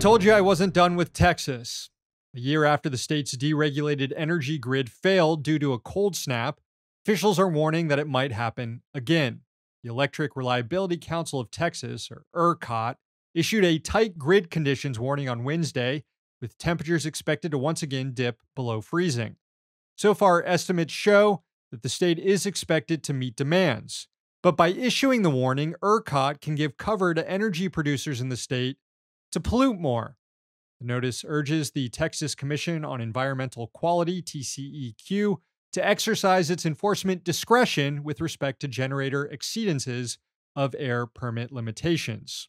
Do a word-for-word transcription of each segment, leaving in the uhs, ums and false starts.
told you I wasn't done with Texas. A year after the state's deregulated energy grid failed due to a cold snap, officials are warning that it might happen again. The Electric Reliability Council of Texas, or ERCOT, issued a tight grid conditions warning on Wednesday, with temperatures expected to once again dip below freezing. So far, estimates show that the state is expected to meet demands. But by issuing the warning, ERCOT can give cover to energy producers in the state to pollute more. The notice urges the Texas Commission on Environmental Quality, T C E Q, to exercise its enforcement discretion with respect to generator exceedances of air permit limitations.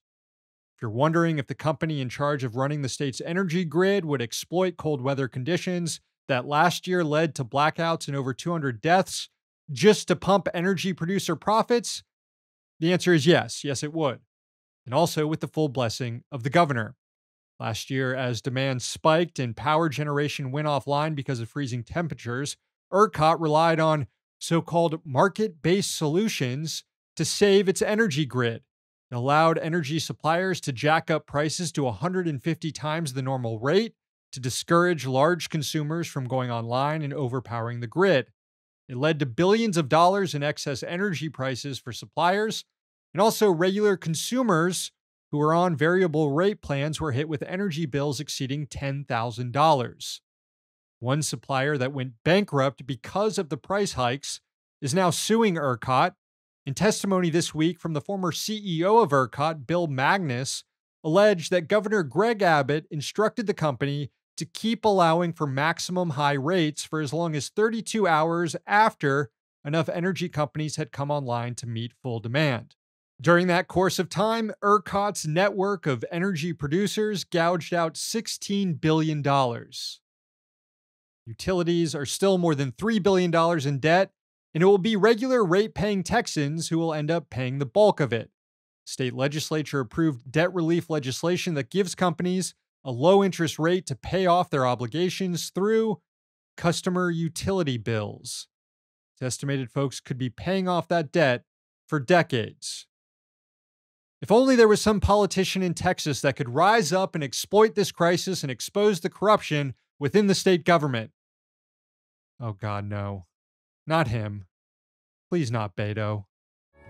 If you're wondering if the company in charge of running the state's energy grid would exploit cold weather conditions that last year led to blackouts and over two hundred deaths just to pump energy producer profits, the answer is yes. Yes, it would. And also with the full blessing of the governor. Last year, as demand spiked and power generation went offline because of freezing temperatures, ERCOT relied on so-called market-based solutions to save its energy grid. It allowed energy suppliers to jack up prices to one hundred fifty times the normal rate to discourage large consumers from going online and overpowering the grid. It led to billions of dollars in excess energy prices for suppliers, and also regular consumers who were on variable rate plans were hit with energy bills exceeding ten thousand dollars. One supplier that went bankrupt because of the price hikes is now suing ERCOT. In testimony this week from the former C E O of ERCOT, Bill Magnus, alleged that Governor Greg Abbott instructed the company to keep allowing for maximum high rates for as long as thirty-two hours after enough energy companies had come online to meet full demand. During that course of time, ERCOT's network of energy producers gouged out sixteen billion dollars. Utilities are still more than three billion dollars in debt, and it will be regular rate-paying Texans who will end up paying the bulk of it. State legislature approved debt relief legislation that gives companies a low interest rate to pay off their obligations through customer utility bills. It's estimated folks could be paying off that debt for decades. If only there was some politician in Texas that could rise up and exploit this crisis and expose the corruption within the state government. Oh God, no. Not him. Please not Beto.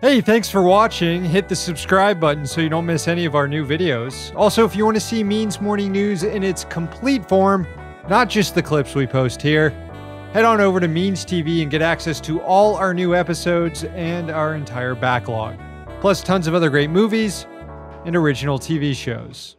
Hey, thanks for watching. Hit the subscribe button so you don't miss any of our new videos. Also, if you want to see Means Morning News in its complete form, not just the clips we post here, head on over to Means T V and get access to all our new episodes and our entire backlog, plus tons of other great movies and original T V shows.